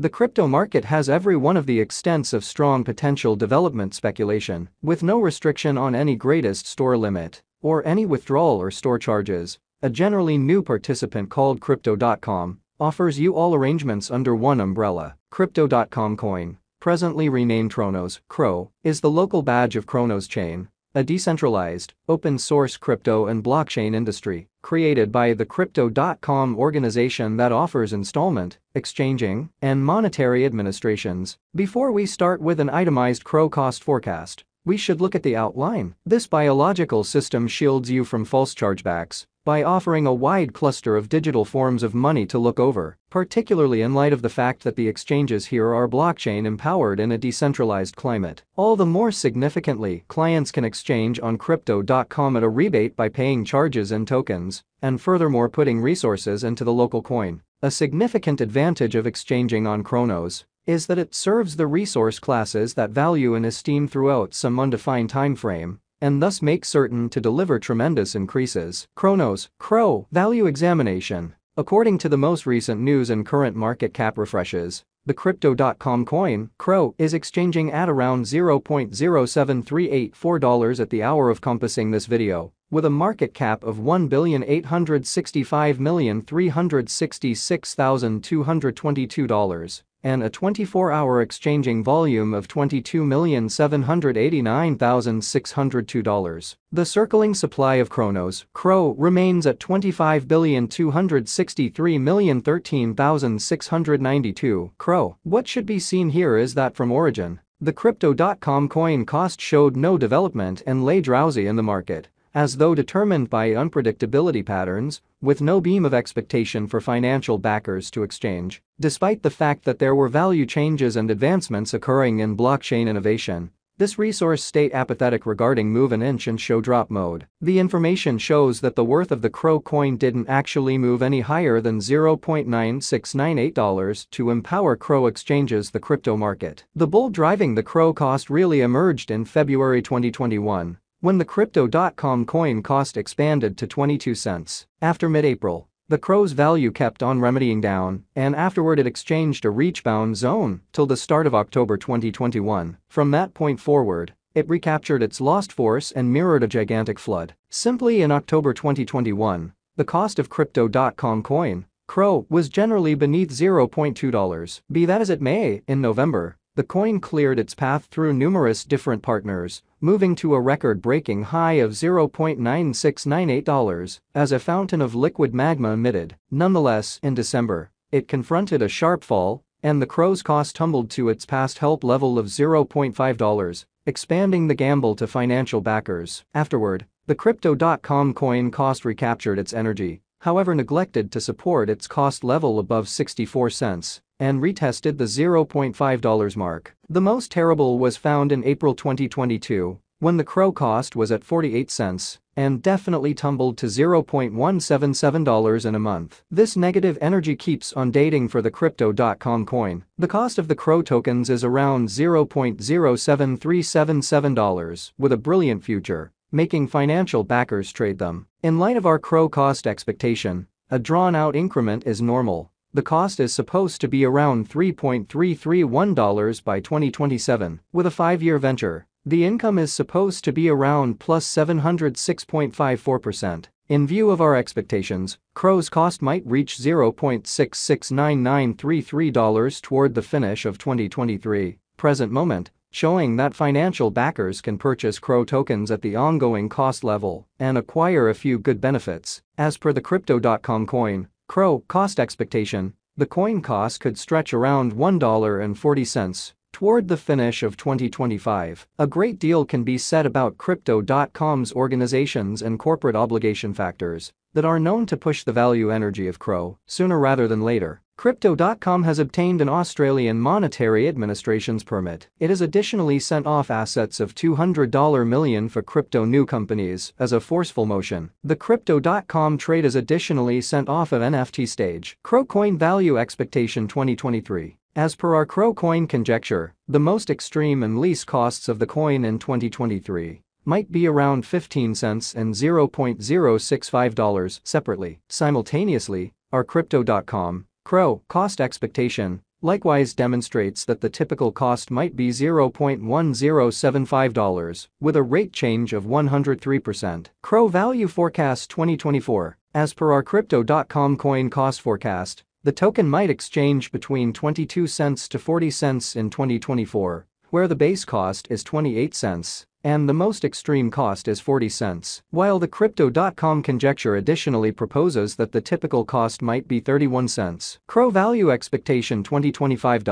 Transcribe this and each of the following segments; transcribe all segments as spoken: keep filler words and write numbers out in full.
The crypto market has every one of the extents of strong potential development speculation, with no restriction on any greatest store limit or any withdrawal or store charges. A generally new participant called Crypto dot com offers you all arrangements under one umbrella. Crypto dot com coin, presently renamed Cronos, C R O, is the local badge of Cronos chain, a decentralized, open-source crypto and blockchain industry created by the Crypto dot com organization that offers installment, exchanging, and monetary administrations. Before we start with an itemized C R O cost forecast, we should look at the outline. This biological system shields you from false chargebacks by offering a wide cluster of digital forms of money to look over, particularly in light of the fact that the exchanges here are blockchain-empowered in a decentralized climate. All the more significantly, clients can exchange on Crypto dot com at a rebate by paying charges in tokens, and furthermore putting resources into the local coin. A significant advantage of exchanging on Cronos is that it serves the resource classes that value and esteem throughout some undefined time frame, and thus make certain to deliver tremendous increases. Cronos, C R O, value examination. According to the most recent news and current market cap refreshes, the Crypto dot com coin, C R O, is exchanging at around zero point zero seven three eight four dollars at the hour of compassing this video, with a market cap of one billion eight hundred sixty-five million three hundred sixty-six thousand two hundred twenty-two dollars. And a twenty-four hour exchanging volume of twenty-two million seven hundred eighty-nine thousand six hundred two dollars. The circling supply of Cronos, C R O, remains at twenty-five billion two hundred sixty-three million thirteen thousand six hundred ninety-two C R O. What should be seen here is that from origin, the Crypto dot com coin cost showed no development and lay drowsy in the market, as though determined by unpredictability patterns, with no beam of expectation for financial backers to exchange. Despite the fact that there were value changes and advancements occurring in blockchain innovation, this resource stayed apathetic regarding move an inch and show drop mode. The information shows that the worth of the C R O coin didn't actually move any higher than zero point nine six nine eight dollars to empower C R O exchanges the crypto market. The bull driving the C R O cost really emerged in February twenty twenty-one. When the Crypto dot com coin cost expanded to twenty-two cents. After mid-April, the C R O's value kept on remedying down, and afterward it exchanged a reach-bound zone till the start of October twenty twenty-one. From that point forward, it recaptured its lost force and mirrored a gigantic flood. Simply in October twenty twenty-one, the cost of Crypto dot com coin, C R O, was generally beneath zero point two dollars. Be that as it may, in November, the coin cleared its path through numerous different partners, moving to a record-breaking high of zero point nine six nine eight dollars as a fountain of liquid magma emitted. Nonetheless, in December, it confronted a sharp fall, and the C R O's cost tumbled to its past help level of zero point five dollars, expanding the gamble to financial backers. Afterward, the Crypto dot com coin cost recaptured its energy, however neglected to support its cost level above sixty-four cents, and retested the zero point five dollars mark. The most terrible was found in April twenty twenty-two, when the C R O cost was at forty-eight cents, and definitely tumbled to zero point one seven seven dollars in a month. This negative energy keeps on dating for the Crypto dot com coin. The cost of the C R O tokens is around zero point zero seven three seven seven dollars, with a brilliant future, making financial backers trade them. In light of our C R O cost expectation, a drawn-out increment is normal. The cost is supposed to be around three point three three one dollars by twenty twenty-seven. With a five-year venture, the income is supposed to be around plus seven hundred six point five four percent. In view of our expectations, C R O's cost might reach zero point six six nine nine three three dollars toward the finish of twenty twenty-three. Present moment, showing that financial backers can purchase C R O tokens at the ongoing cost level and acquire a few good benefits. As per the Crypto dot com coin, C R O cost expectation, the coin cost could stretch around one dollar and forty cents toward the finish of twenty twenty-five. A great deal can be said about Crypto dot com's organizations and corporate obligation factors that are known to push the value energy of C R O sooner rather than later. Crypto dot com has obtained an Australian Monetary Administration's permit. It has additionally sent off assets of two hundred million dollars for crypto new companies as a forceful motion. The Crypto dot com trade is additionally sent off of N F T stage. C R O coin value expectation twenty twenty-three. As per our C R O coin conjecture, the most extreme and least costs of the coin in twenty twenty-three might be around fifteen cents and zero point zero six five dollars separately. Simultaneously, our Crypto dot com C R O cost expectation likewise demonstrates that the typical cost might be zero point one zero seven five dollars, with a rate change of one hundred three percent. C R O Value Forecast twenty twenty-four. As per our Crypto dot com coin cost forecast, the token might exchange between twenty-two cents to forty cents in twenty twenty-four, where the base cost is twenty-eight cents and the most extreme cost is forty cents, while the Crypto dot com conjecture additionally proposes that the typical cost might be thirty-one cents. C R O Value Expectation twenty twenty-five.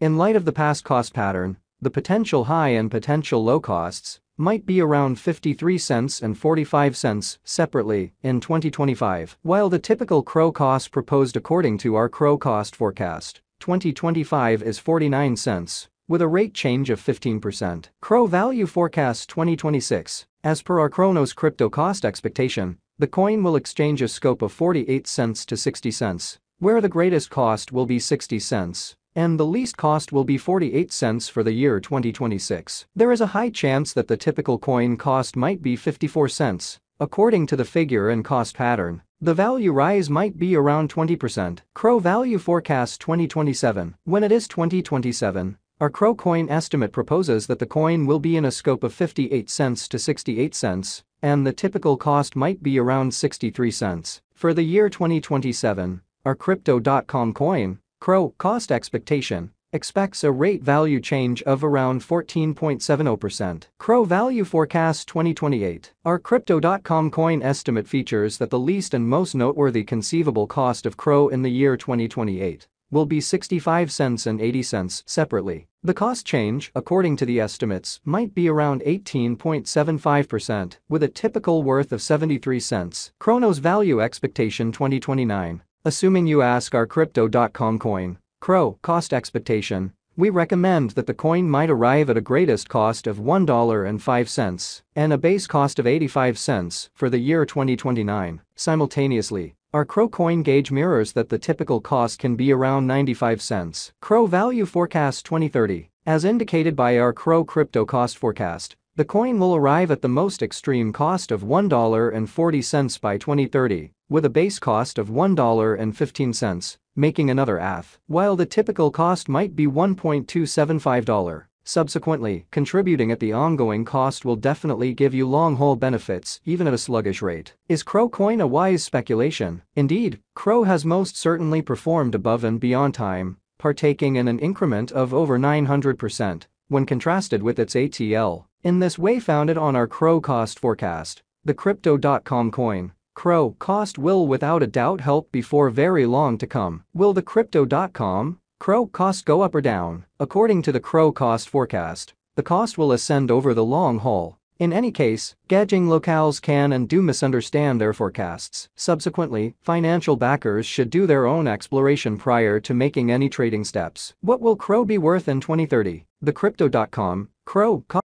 In light of the past cost pattern, the potential high and potential low costs might be around fifty-three cents and forty-five cents separately in twenty twenty-five, while the typical C R O cost proposed according to our C R O cost forecast twenty twenty-five is forty-nine cents, with a rate change of fifteen percent. C R O Value Forecast twenty twenty-six. As per our Cronos crypto cost expectation, the coin will exchange a scope of forty-eight cents to sixty cents, where the greatest cost will be sixty cents, and the least cost will be forty-eight cents for the year twenty twenty-six. There is a high chance that the typical coin cost might be fifty-four cents, according to the figure and cost pattern. The value rise might be around twenty percent. C R O Value Forecast twenty twenty-seven. When it is twenty twenty-seven, our C R O coin estimate proposes that the coin will be in a scope of fifty-eight cents to sixty-eight cents, and the typical cost might be around sixty-three cents. For the year twenty twenty-seven, our Crypto dot com coin, C R O cost expectation, expects a rate value change of around fourteen point seven zero percent. C R O Value Forecast twenty twenty-eight. Our Crypto dot com coin estimate features that the least and most noteworthy conceivable cost of C R O in the year twenty twenty-eight will be sixty-five cents and eighty cents separately. The cost change, according to the estimates, might be around eighteen point seven five percent, with a typical worth of seventy-three cents. Cronos Value Expectation twenty twenty-nine. Assuming you ask our Crypto dot com coin, C R O cost expectation, we recommend that the coin might arrive at a greatest cost of one dollar and five cents and a base cost of eighty-five cents for the year twenty twenty-nine. Simultaneously, our C R O coin gauge mirrors that the typical cost can be around ninety-five cents. C R O Value Forecast twenty thirty. As indicated by our C R O crypto cost forecast, the coin will arrive at the most extreme cost of one dollar and forty cents by twenty thirty, with a base cost of one dollar and fifteen cents, making another half, while the typical cost might be one point two seven five dollars. Subsequently, contributing at the ongoing cost will definitely give you long-haul benefits, even at a sluggish rate. Is C R O coin a wise speculation? Indeed, C R O has most certainly performed above and beyond time, partaking in an increment of over nine hundred percent when contrasted with its A T L. In this way, founded on our C R O cost forecast, the Crypto dot com coin, C R O cost will without a doubt help before very long to come. Will the Crypto dot com C R O cost go up or down? According to the C R O cost forecast, the cost will ascend over the long haul. In any case, gauging locales can and do misunderstand their forecasts. Subsequently, financial backers should do their own exploration prior to making any trading steps. What will C R O be worth in twenty thirty? The Crypto dot com C R O cost